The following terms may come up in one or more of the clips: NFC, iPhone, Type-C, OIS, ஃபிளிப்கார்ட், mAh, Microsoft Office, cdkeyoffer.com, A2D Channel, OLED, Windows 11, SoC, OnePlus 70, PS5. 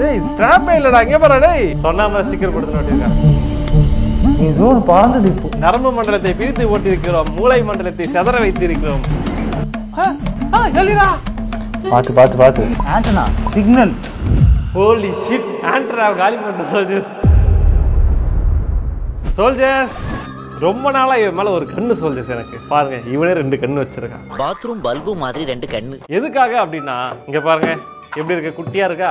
Hey, strap mail la enga para dai sonnama sticker koduthu notiruka ee zone paandadhu ippo naramba mandalathai pirithu otti irukrom moolai mandalathai sedara veithu irukrom ha yellira paathu antenna signal holy shit antenna gaali panna soldiers ரொம்ப நாளா இவன் மேல ஒரு கண்ணு சொல்லுது எனக்கு. பாருங்க, இவனே ரெண்டு கண்ணு வச்சிருக்கான். பாத்ரூம் பல்பு மாதிரி ரெண்டு கண்ணு. எதுக்காக அப்படினா இங்க பாருங்க எப்படி இருக்க, குட்டியா இருக்கா?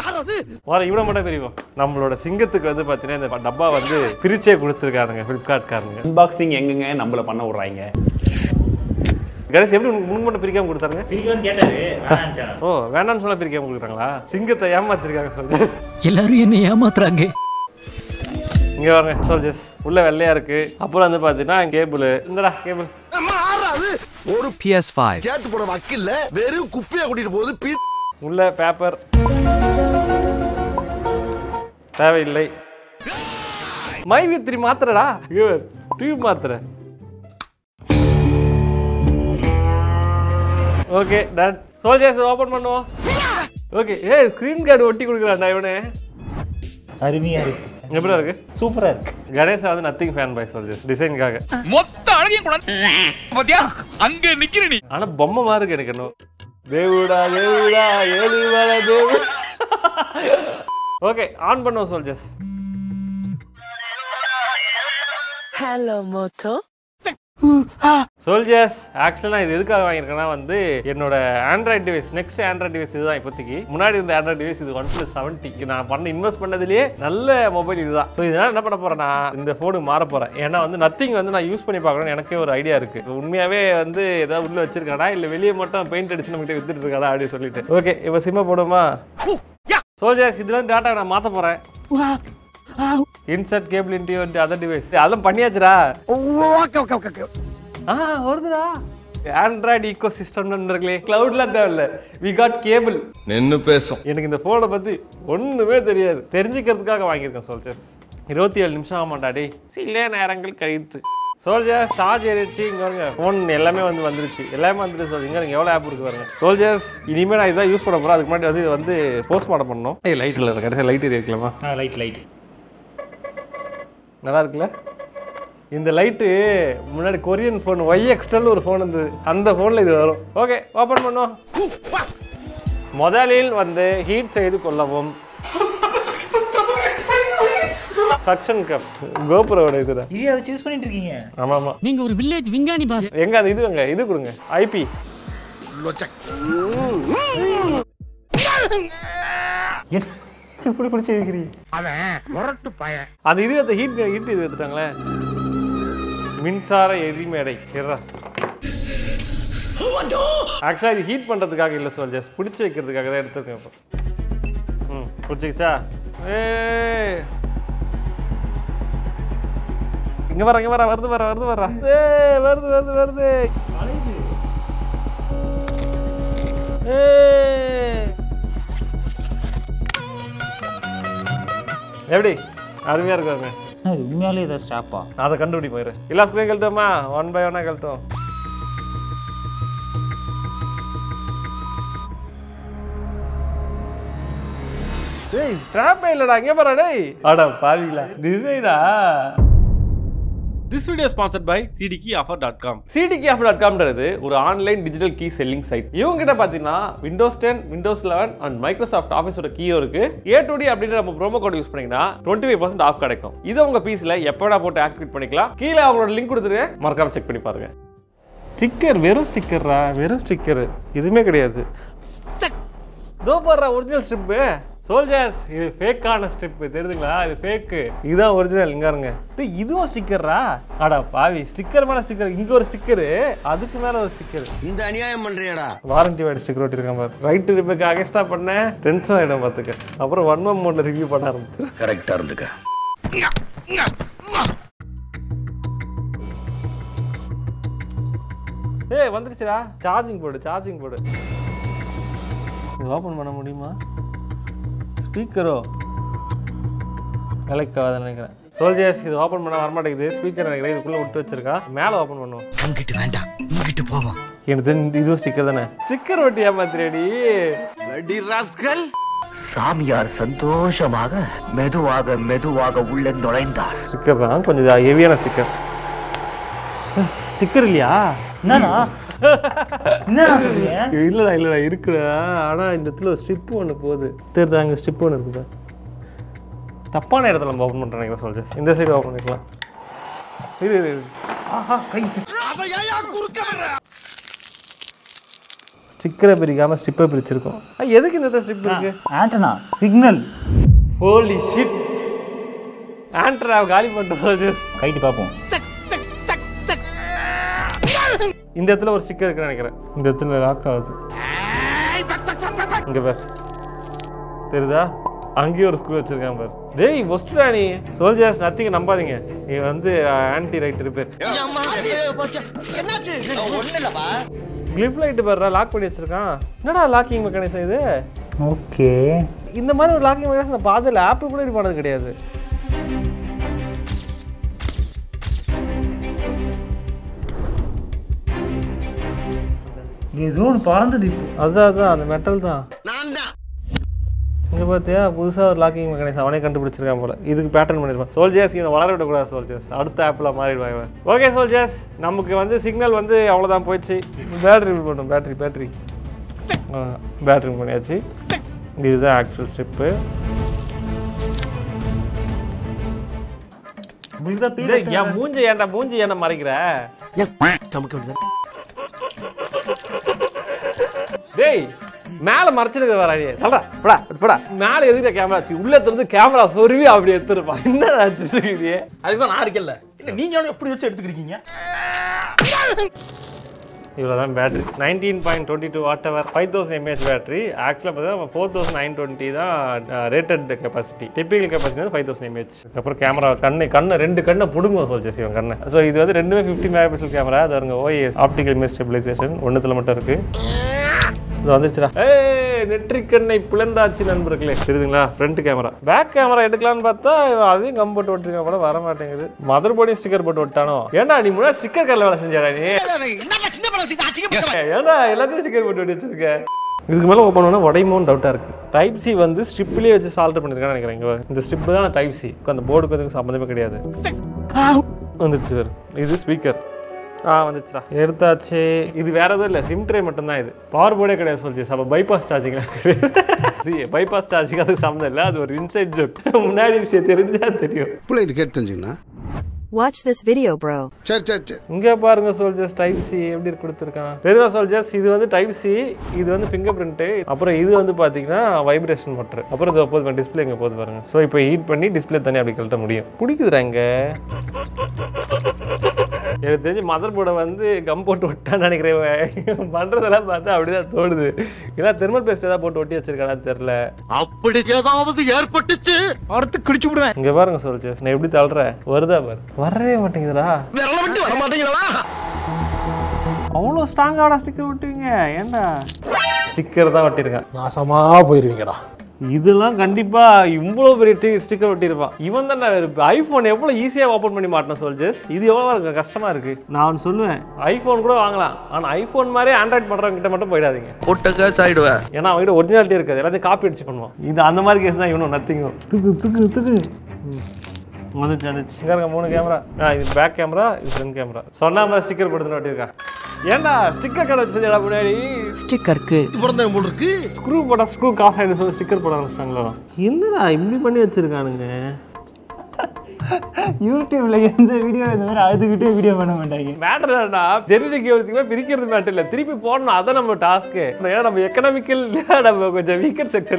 யாராவது வர இவனை மட்டும் பிரிவோம். நம்மளோட சிங்கத்துக்கு வந்து பாத்தீங்கன்னா இந்த டப்பா வந்து பிரிச்சே கொடுத்துருக்கானுங்க ஃபிளிப்கார்ட் காரங்க. அன்பாக்சிங் எங்கங்க நம்மள பண்ண விடுறாங்க. கடைசி எப்படி உனக்கு முன் மட்டும் பிரிக்காம கொடுத்தாருங்க? பிரிக்காம கேட்டாரு, வேணாம்ட்டாரு. ஓ, வேணாம்னு சொல்ல பிரிக்காம கொடுக்குறாங்களா? சிங்கத்தை ஏமாத்திருக்காங்க சொல்லுங்க. எல்லாரும் என்ன ஏமாத்துறாங்க? இங்க வாங்க சோல்ஜர்ஸ், உள்ள வெள்ளையா இருக்கு. அப்புறம் வந்து பாத்தீங்கன்னா கேபிள். இந்தடா கேபிள். மாறாது. ஒரு PS5. சேர்த்து போட வக்கில்ல, வெறும் குப்பையா கூட்டிட்டு போகுது. உள்ள பேப்பர். தேவையில்லை. மைவித்ரி மாத்திரடா. இவர் டியூப் மாத்திர. Okay done. சோல்ஜர்ஸ் ஓபன் பண்ணுவோம். ஓகே, ஏய் ஸ்கிரீன் கார்டு ஒட்டி குடுக்குறான்டா இவனே. அருமையா இருக்கு. எப்படிடா இருக்கு? சூப்பரா இருக்கு. கணேஷ் வந்து நதிங் ஃபேன் பாய் சோல்ஜர்ஸ் டிசைன்காக. மொத்த அழகியும் கூட பாத்தியா அங்க நிக்கிற நீ. ஆனா பொம்மை மாதிரி எனக்கு என்ன. தேவுடா தேவுடா ஏலிவல தேவு. ஓகே, ஆன் பண்ணுவோம் சோல்ஜர்ஸ். Hello Moto soldiers. ஆக்சுவலா இது எதுக்காக வாங்கியிருக்கேன்னா வந்து என்னோட Android device, next Android device இதுதான் இப்போதைக்கு. முன்னாடி இருந்த ஆண்ட்ராய்ட் டிவைஸ் இது OnePlus 70. நான் பண்ண இன்வெஸ்ட் பண்ணதுலேயே நல்ல மொபைல் இதுதான். ஸோ இதனால என்ன பண்ண போறேன்னா இந்த ஃபோனு மாற போறேன். ஏன்னா வந்து நத்திங் வந்து நான் யூஸ் பண்ணி பார்க்கணும்னு எனக்கே ஒரு ஐடியா இருக்கு. உண்மையாவே வந்து ஏதாவது உள்ள வச்சிருக்காடா இல்லை வெளியே மட்டும் பெயிண்ட் அடிச்சு நம்மகிட்ட வித்துட்டு இருக்காடா அப்படின்னு சொல்லிட்டு. ஓகே, இப்போ சிம்ம போடுமா சோல்ஜர்ஸ்? இதுல இருந்து டேட்டா நான் மாற்ற போறேன். Insert cable into your other device. அதெல்லாம் பண்ணியாச்சுடா. Okay okay okay. வருதுடா. ஆண்ட்ராய்டு ஈகோசிஸ்டம் நண்பர்களே, கிளவுட்ல தேவல்ல. we got cable. நின்னு பேசும். எனக்கு இந்த போனை பத்தி ஒண்ணுமே தெரியாது. தெரிஞ்சிக்கிறதுக்காக வாங்கியிருக்கேன் சோல்ஜர்ஸ். 27 நிமிஷம் ஆமாடா டேய். சில நேரங்கள் கழித்து சோல்ஜர்ஸ் சார்ஜ் ஏறிச்சு. இங்க பாருங்க, ஃபோன் எல்லாமே வந்து வந்துருச்சு. எல்லாமே வந்துருச்சு சொல்றீங்க. நீங்க எவ்வளவு ஆப் இருக்கு பாருங்க சோல்ஜர்ஸ். இனிமே நான் இத யூஸ் பண்ணப் போறேன். அதுக்கு முன்னாடி வந்து இது வந்து போஸ்ட் மார்டம் பண்ணனும். ஏய் லைட்ல இருக்கு, கடைசி லைட் ஏறிக்கலாமா? லைட் நல்லா இருக்குல்ல? இந்த லைட்டு முன்னாடி கொரியன் ஃபோன் YXL ஒரு ஃபோன் இருந்தது, அந்த ஃபோனில் இது வரும். ஓகே, ஓப்பன் பண்ணுவோம். முதலில் வந்து ஹீட் செய்து கொள்ளவும். சக்ஷன் கப் கோபுரோட இதுடா. இது அதை யூஸ் பண்ணிட்டு இருக்கீங்க? ஆமா ஆமா. நீங்க ஒரு வில்லேஜ் விஞ்ஞானி பாஸ். எங்க அது இது எங்க இது கொடுங்க. IP இப்படி குடிச்சு வைக்கிறீங்க. அவன் முரட்டு பையன். அந்த இது அந்த ஹீட் ஹீட் இது எடுத்துட்டாங்களே. மின்சார எரிமேடை கேரா. ஆக்சுவலா இது ஹீட் பண்றதுக்காக இல்ல சோல்ஜர்ஸ், பிடிச்சு வைக்கிறதுக்காக தான் எடுத்துருக்கேன். இப்போ பிடிச்சிக்கிச்சா? இங்க வர இங்க வர வருது வர வருது வர வருது வருது வருது. எப்படி அருமையா இருக்காங்க. அது உண்மையாலே இத ஸ்டாப்பா? அத கண்டுபிடி போயிரு. எல்லா ஸ்கிரீன் கழட்டோமா? ஒன் பை ஒன்னா கழட்டோம். டேய் ஸ்ட்ராப் இல்லடா, எங்க பாற டேய். அட பாவிங்களா டிசைனா. This video is sponsored by cdkeyoffer.com. cdkeyoffer.com ன்றது ஒரு online digital key selling site. இவங்ககிட்ட பார்த்தீங்கன்னா Windows 10, Windows 11 and Microsoft Office ஓட கீ இருக்கு. A2D அப்படிங்கற நம்ம ப்ரோமோ கோட் யூஸ் பண்ணீங்கன்னா 25% ஆஃப் கிடைக்கும். இத உங்க PCல எப்படா போட்டு ஆக்டிவேட் பண்ணிக்கலாம். கீழ அவங்களோட லிங்க் கொடுத்துருக்கேன், மறக்காம செக் பண்ணி பாருங்க. ஸ்டிக்கர் வெறும் ஸ்டிக்கர்ரா, வெறும் ஸ்டிக்கர், இதுமே கிடையாது. தோ பாறா original strip. Soldiers, this is fake kind strip. You know, it's fake. This is original. This is a sticker. That's sticker. This is a sticker. That's a sticker. This is a warranty sticker. Right to repair. Stop. Tense. After one more review. Correct. Hey, charging board. Open speaker. I like that. Soldiers, you open the speaker and you can open the sticker. Sticker, bloody rascal. சாமியார் சந்தோஷமாக மெதுவாக மெதுவாக உள்ள நுழைந்தார். Sticker தான் கொஞ்சம் ஹெவியான sticker. Sticker இல்லையா? என்னடா? என்னடா சொல்றீங்க? இல்லடா இருக்குடா. ஆனா இந்த இடத்துல ஒரு ஸ்ட்ரிப் ஒன்னு போகுது. தெரியுதாங்க ஸ்ட்ரிப் ஒன்னு இருக்குதா? தப்பான இடத்துல நம்ம ஓபன் பண்றேன்னு சொல்றேன். இந்த சைடு ஓபன் பண்ணிக்கலாம். இது ஆஹா கை. அட ஏயா குறுக்க வர. Sticker பிரிக்காம ஸ்ட்ரிப்பை பிரிச்சிருக்கோம். எதுக்கு இந்த ஸ்ட்ரிப் இருக்கு? Antenna signal. Holy shit. Antenna காலி பண்ணிட்டு கைட்டி பாப்போம். இந்த இடத்துல ஒரு ஸ்டிக்கர் இருக்குன்னு நினைக்கிறேன். இந்த இடத்துல லாக் ஆகுது. இங்க பாரு. தெரியுதா? அங்கே ஒரு ஸ்க்ரூ வச்சிருக்கான் பாரு. டேய் ஒஸ்டடா நீ. சோல்ஜர்ஸ் நதிங்க நம்பாதீங்க. நீ வந்து ஆன்டி ரைட் ரிப்பேர். என்னாச்சு? ஒண்ணுலவா? Clip light barra lock padi vechirukkan. Enada locking mechanism idu? Okay. Indha mari or locking mechanism na paadala app ku edit panadhu kediyadhu. Ye zone parandhu ipo. Adha andha metal dhaan. Naan dhaan. Inga paathiya pudusa or locking mechanism avane kandupidichirukkan pole. Idhukku pattern panirvan. Soldiers ivana valaravida kuda soldiers. Adutha app la maariduva ivan. Okay soldiers, நமக்கு வந்து signal வந்து அவ்வளவுதான் போயிடுச்சு. Battery remove பண்ணோம். Battery battery பண்ணியாச்சு. இதுதான் actual step. முடிஞ்சா பீடை யா மூஞ்ச ஏன்டா மறைக்குற? நமக்கு வந்து டேய் மேல மறைச்சிருக்க வரானே. சொல்றா போடா மேல எதுக்கு கேமரா சி உள்ள இருந்து கேமரா சொருவி அப்படி எடுத்துறப்பா. என்ன ஆச்சு இது? அதுக்கு நான் இருக்கல. நீங்க எப்படி வச்சு எடுத்துக்கிறீங்க? இவ்வளவுதான் பேட்டரி. 19.22 what-hour 5000 mAh battery. ஆக்சுவலா பார்த்தா 4920 தான் ரேட்டட் கெபாசிட்டி. டிபிக்கல் கெபாசிட்டி வந்து 5000 mAh. அப்புறம் கேமரா கண்ணு ரெண்டு கண்ணை புடுங்குவோம் சொல்லிச்சு இவன் கண்ணை. சோ இது வந்து ரெண்டுமே 50 மெகாபிக்சல் கேமரா. அது பாருங்க OIS ஆப்டிகல் இமேஜ் ஸ்டெபிலைசேஷன் ஒண்ணுத்துல மட்டும் இருக்கு. இது வந்துச்சுடா. ஏய் நெற்றிக்கண்ணை புலந்தாச்சு நண்பர்களே. தெரியுதுங்களா? Front camera. பேக் கேமரா எடுக்கலாம்னு பார்த்தா அதையும் கம்பட் ஒட்டிருக்க போல வர மாட்டேங்குது. மதர்போர்டையும் ஸ்டிக்கர் போட்டு ஒட்டானோ. ஏன்டா நீ முன்னாடி ஸ்டிக்கர் கல்ல வேலை செஞ்சடா நீ? ஏன்னா எல்லாத்தையும் ஸ்டிக்கர் போட்டு ஒட்டி வச்சிருக்க. இதுக்கு மேலே ஓப்பன் பண்ணால் உடையுமோன்னு டவுட்டாக இருக்குது. Type-C வந்து ஸ்ட்ரிப்லேயே வச்சு சால்ட் பண்ணியிருக்கான்னு நினைக்கிறேன். இங்கே இந்த ஸ்ட்ரிப்பு தான் Type-C. அந்த போர்டுக்கு எதுக்கு சம்மந்தமே கிடையாது. வந்துருச்சு வேறு. இது ஸ்பீக்கர். வந்துச்சுடா. எடுத்தாச்சு. இது வேற எதுவும் இல்லை. சிம் ட்ரே மட்டும்தான் இது. பவர் போர்டே கிடையாது சொல்லிச்சு. அப்போ பைபாஸ் சார்ஜிங்லாம் கிடையாது. பைபாஸ் சார்ஜிங் அதுக்கு சம்மந்தம் இல்லை. அது ஒரு இன்சைட் ஜோக். முன்னாடி விஷயம் தெரிஞ்சா தெரியும். பிள்ளைகிட்ட கேட்டு தெரிஞ்சுங்கண்ணா. Watch this video bro. சரி இங்க பாருங்க soldiers Type-C எப்படி கொடுத்திருக்கான். தெரியுமா soldiers இது வந்து Type-C, இது வந்து fingerprint, அப்புறம் இது வந்து பாத்தீங்கன்னா வைப்ரேஷன் மோட்டர். அப்புறம் இது அப்போ டிஸ்ப்ளே இங்க போது பாருங்க. சோ இப்போ ஹீட் பண்ணி டிஸ்ப்ளே தனியா அப்படி கழட்ட முடியும். குடிக்குதுறாங்க. எனக்கு தெரிஞ்சு மதர் போர்டை வந்து கம் போட்டு ஒட்டான்னு நினைக்கிறேன். பண்றதெல்லாம் பார்த்தா அப்படிதான் தோடுது. ஏன்னா தெர்மல் பேஸ்ட் ஏதாவது போட்டு ஒட்டி வச்சிருக்கானா தெரியல. அப்படி ஏதாவது ஏற்பட்டுச்சு அடுத்து கிழிச்சு விடுவேன். இங்க பாருங்க soldiers நான் எப்படி தள்ளுற வருதா பாரு. வரவே மாட்டேங்குதுடா. வெறல விட்டு வர மாட்டேங்குதுடா. அவ்வளோ ஸ்ட்ராங்கான ஸ்டிக்கர் ஒட்டுவீங்க. ஏன்டா ஸ்டிக்கர் தான் ஒட்டிருக்கேன். நாசமா போயிருவீங்கடா. இதெல்லாம் கண்டிப்பா இவ்வளோ பெரிய ஸ்டிக்கர் ஒட்டியிருப்பான் இவன் தானே. ஐஃபோன் எவ்வளோ ஈஸியாக ஓப்பன் பண்ணி மாட்டேன் சோல்ஜர்ஸ். இது எவ்வளோ இருக்கு கஷ்டமா இருக்கு. நான் சொல்லுவேன் ஐஃபோன் கூட வாங்கலாம். ஆனால் ஐஃபோன் மாதிரி ஆண்ட்ராய்ட் பண்றவங்க கிட்ட மட்டும் போயிடாதீங்க. ஏன்னா அவங்ககிட்ட ஒரிஜினாலிட்டி இருக்காது. எல்லாத்தையும் காப்பி அடிச்சு பண்ணுவான். இது அந்த மாதிரி கேஸ் தான். இவனும் நத்திங்கும் துக்கு வந்துச்சு. இங்கே மூணு கேமரா. இது பேக் கேமரா, இது ஃப்ரண்ட் கேமரா. சொன்ன மாதிரி ஸ்டிக்கர் போட்டுன்னு ஒட்டியிருக்கான். ஏன்னா ஸ்டிக்கர் கடை வச்சிருந்தா முன்னாடி ஸ்டிக்கருக்கு ஸ்க்ரூ போட்டா ஸ்க்ரூ காசு ஆகிடுச்சு. ஸ்டிக்கர் போட ஆரம்பிச்சிட்டாங்களோ என்னடா இப்படி பண்ணி வச்சிருக்கானுங்க. YouTube like the video and the video on matter generic everything task. Economical section.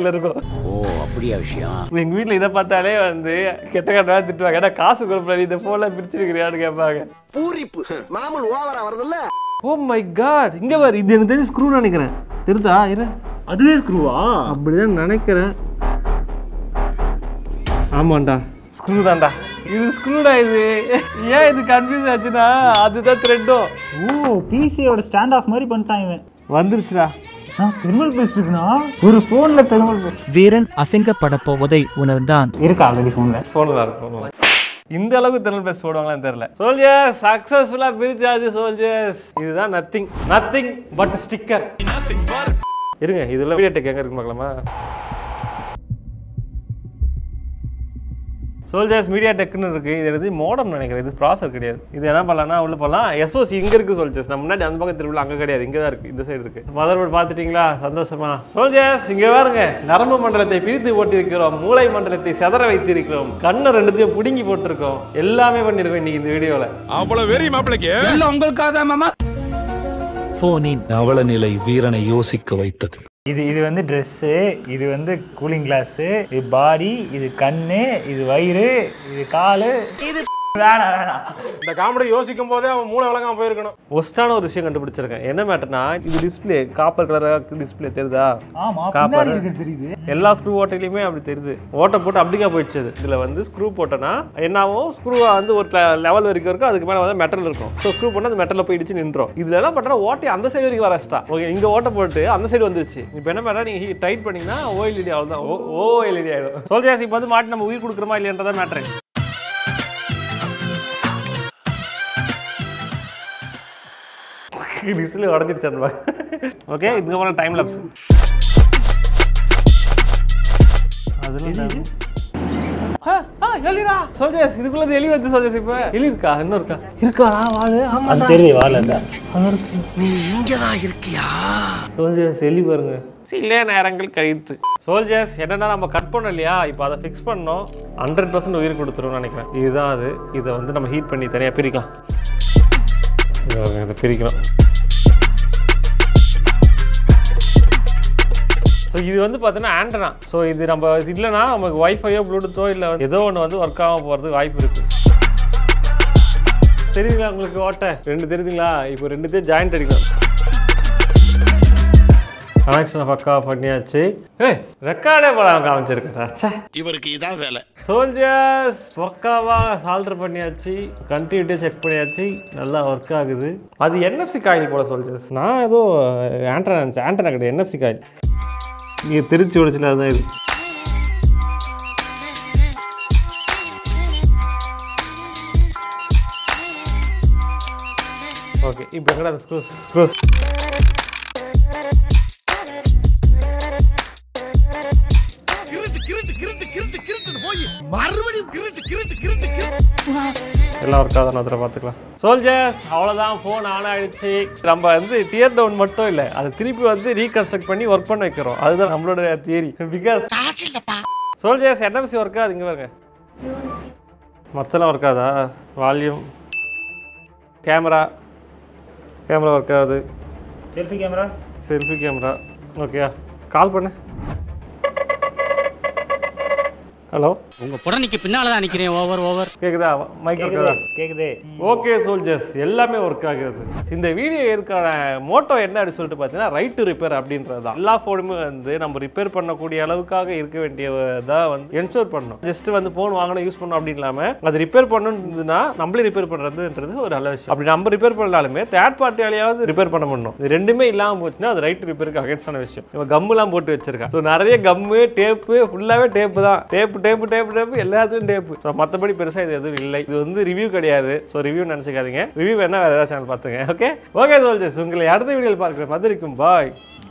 எங்க வீட்ல இத பார்த்தாலே வந்து கெட்டகடா திட்டுவாங்க. அட காசு குறப்பல இந்த போன்ல பிரிச்சிருக்கறியான்னு கேட்பாங்க. பூரிப்பு மாமன் ஓவரா வரது இல்ல. Oh my God. இங்க பாரு இது என்ன தெரிஞ்சு ஸ்க்ரூ நினைக்கிறேன். திருதா இரு. அதுவே ஸ்க்ரூவா? அப்படிதான் நினைக்கிறேன். ஆமாண்டா. ஸ்க்ரூ தான்டா. இது ஸ்க்ரூடா இது. ஏன் இது கன்ஃபியூஸ் ஆச்சுனா அதுதான் த்ரெட்டோ. ஓ PCயோட ஸ்டாண்ட் ஆஃப் மாதிரி பண்ணிட்டான் இவன். வந்துருச்சுடா. Thermal paste ஒரு போன்ல thermal paste. வீரன் அசிங்கப்பட போவதை உணர்ந்தான். இருக்கா ஆல்ரெடி போன்ல. போன்ல இருக்கு. இந்த அளவுக்கு thermal paste போடுவாங்களான்னு தெரியல. Soldiers successfully recharge soldiers. இதுதான் nothing but sticker. இருங்க இதுல வீடியோ டெக் எங்க இருக்கு பார்க்கலாமா? Soldiers media tech னு இருக்கு. இது எது மோடம் நினைக்கிறேன். இது ப்ராசஸர் கிடையாது. இது என்ன பண்ணலாம்னா உள்ள போலாம். SoC இங்க இருக்கு Soldiers. நம்ம முன்னாடி அந்த பக்கம் திரும்ப அங்க கிடையாது. இங்க தான் இருக்கு. இந்த சைடு இருக்கு. மதர்போர்ட் பாத்துட்டீங்களா? சந்தோஷமா? Soldiers இங்க பாருங்க. நரம்பு மண்டலத்தை பிரித்து போட்டிருக்கிறோம். மூளை மண்டலத்தை செதற வைத்திருக்கிறோம். கண்ணை ரெண்டுத்தையும் புடுங்கி போட்டுருக்கோம். எல்லாமே பண்ணிருக்கோம் இன்னைக்கு இந்த வீடியோல. அவ்வளவு வெறி மாப்ளக்கே. எல்லாம் உங்களுக்காக தான் மாமா. போனின் நவலநிலை வீரனை யோசிக்க வைத்தது. இது வந்து Dress, இது வந்து கூலிங் கிளாஸ், இது பாடி, இது கண்ணு, இது வயிறு, இது காலு, இது வேணாம். இந்த காமெடி யோசிக்கும் போதே அவன் மூளை விளங்காம போயிருக்கணும். ஒஸ்டான ஒரு விஷயம் கண்டுபிடிச்சிருக்கேன். என்ன மேட்டர்னா இது டிஸ்பிளே காப்பர் கலர் டிஸ்பிளே தெரியுதா? ஆமா பின்னாடி இருக்கு தெரியுது. எல்லா ஸ்க்ரூ ஓட்டையிலுமே அப்படி தெரியுது. ஓட்டை போட்டு அப்படிக்கா போயிடுச்சு. இதுல வந்து ஸ்க்ரூ போட்டனா என்னாவும் ஸ்க்ரூவா வந்து ஒரு லெவல் வரைக்கும் இருக்கும். அதுக்கு மேல வந்து மெட்டல் இருக்கும். ஸோ ஸ்க்ரூ போட்டு அந்த மெட்டல்ல போய் இடிச்சு நின்றோம். இதுல எல்லாம் பார்த்தா ஓட்டை அந்த சைடு வரைக்கும் வரஸ்டா. ஓகே இங்க ஓட்டை போட்டு அந்த சைடு வந்துருச்சு. இப்போ என்ன பண்ணா நீங்க டைட் பண்ணீங்கன்னா OLED அவ்வளவுதான். OLED ஆயிடும். Soldiers இப்போ வந்து மாட்டி நம்ம உயிர் கொடுக்குறோமா இல்லையன்றதா மேட்டர். டிஸ்பிளே உடைஞ்சிருச்சா? ஓகே இதுக்கப்புறம் டைம் லாப்ஸ். எலிடா Soldiers இதுக்குள்ள எலி வந்து Soldiers இப்போ எலி இருக்கா? என்ன இருக்கா? இருக்காடா வாளு. ஆமா அது சரி வாளு அந்த. நீ இங்க தான் இருக்கியா? Soldiers எலி பாருங்க. சில நேரங்கள் கழித்து Soldiers என்னன்னா நம்ம கட் பண்ணோம் இல்லையா? இப்போ அதை ஃபிக்ஸ் பண்ணோம். 100% உயிர் கொடுத்துருவோம்னு நினைக்கிறேன். இதுதான் அது. இதை வந்து நம்ம ஹீட் பண்ணி தனியா பிரிக்கலாம். இதை பிரிக்கலாம். ஸோ இது வந்து பார்த்தீங்கன்னா ஆண்டனா. ஸோ இது நம்ம இல்லைன்னா நமக்கு வைஃபையோ ப்ளூடூத்தோ இல்லை ஏதோ ஒன்று வந்து ஒர்க் ஆகாமல் போகிறதுக்கு வாய்ப்பு இருக்குது. தெரியுதுங்களா உங்களுக்கு ஓட்டை? ரெண்டு தெரியுதுங்களா? இப்போ ரெண்டுத்தையும் ஜாயிண்ட் அடிக்கலாம். கனெக்ஷனை பக்கா பண்ணியாச்சு. ஏய் ரெக்கார்டே போடாமல் காமிச்சிருக்கா? இவருக்கு இதான் வேலை. Soldiers பக்காவாக சால்டர் பண்ணியாச்சு. கண்டினியூட்டியாக செக் பண்ணியாச்சு. நல்லா ஒர்க் ஆகுது. அது NFC காயில் போல Soldiers. நான் ஏதோ ஆண்டனா நினச்சேன். ஆண்டனா கிடையாது, NFC காயில். நீங்க திருச்சி உடைச்சில அதுதான் இது. ஓகே இப்போ எங்கடா அந்த ஸ்க்ரூஸ்? எல்லாம் ஒர்க் ஆகுதான்னு அதில் பார்த்துக்கலாம். Soldiers அவ்வளோதான். ஃபோன் ஆன் ஆகிடுச்சு. நம்ம வந்து டியர் டவுன் மட்டும் இல்லை, அதை திருப்பி வந்து ரீகன்ஸ்ட்ரக்ட் பண்ணி ஒர்க் பண்ண வைக்கிறோம். அதுதான் நம்மளோட theory. Because Soldiers NFC work ஆகுது. இங்கே பாருங்க மற்றெல்லாம் ஒர்க் ஆகுதா? வால்யூம் கேமரா ஒர்க் ஆகுது. செல்ஃபி கேமரா ஓகேயா? கால் பண்ணு. ஹலோ உங்க புடனைக்கு பின்னால தான் நிக்கிறேன். ஓவர் கேக்குதா? மைக் கேக்குதா? கேக்குதே. ஓகே Soldiers எல்லாமே ஒர்க் ஆகுது. இந்த வீடியோ ஏற்கான மோட்டோ என்ன அப்படி சொல்லிட்டு பார்த்தீங்கன்னா ரைட் டு ரிப்பேர் அப்படின்றதுதான். எல்லா ஃபோனுமே வந்து நம்ம ரிப்பேர் பண்ணக்கூடிய அளவுக்காக இருக்க வேண்டியதா வந்து என்ஷூர் பண்ணணும். ஜஸ்ட் வந்து ஃபோன் வாங்கணும் யூஸ் பண்ணணும் அப்படின்னு இல்லாம அது ரிப்பேர் பண்ணணும்னா நம்மளே ரிப்பேர் பண்றதுன்றது ஒரு நல்ல விஷயம். அப்படி நம்ம ரிப்பேர் பண்ணாலுமே தேர்ட் பார்ட்டியாலையாவது ரிப்பேர் பண்ண முடியும். இது ரெண்டுமே இல்லாமல் போச்சுன்னா அது ரைட் டு ரிப்பேருக்கு அகேன்ஸ்டான விஷயம். நம்ம கம்முலாம் போட்டு வச்சிருக்கேன். ஸோ நிறைய கம்மு டேப்பு ஃபுல்லாகவே டேப்பு தான். டேப்பு எல்லாத்துக்கும் டேப்பு. மற்றபடி பெருசாக இது எதுவும் இல்லை. இது வந்து ரிவ்யூ கிடையாது. ஸோ ரிவ்யூ நினச்சிக்காதீங்க. ரிவ்யூ வேணா வேறு ஏதாவது சேனல் பார்த்துங்க. ஓகே Soldiers உங்களை அடுத்த வீடியோவில் பார்க்குற மாதிரி இருக்கும். பாய்.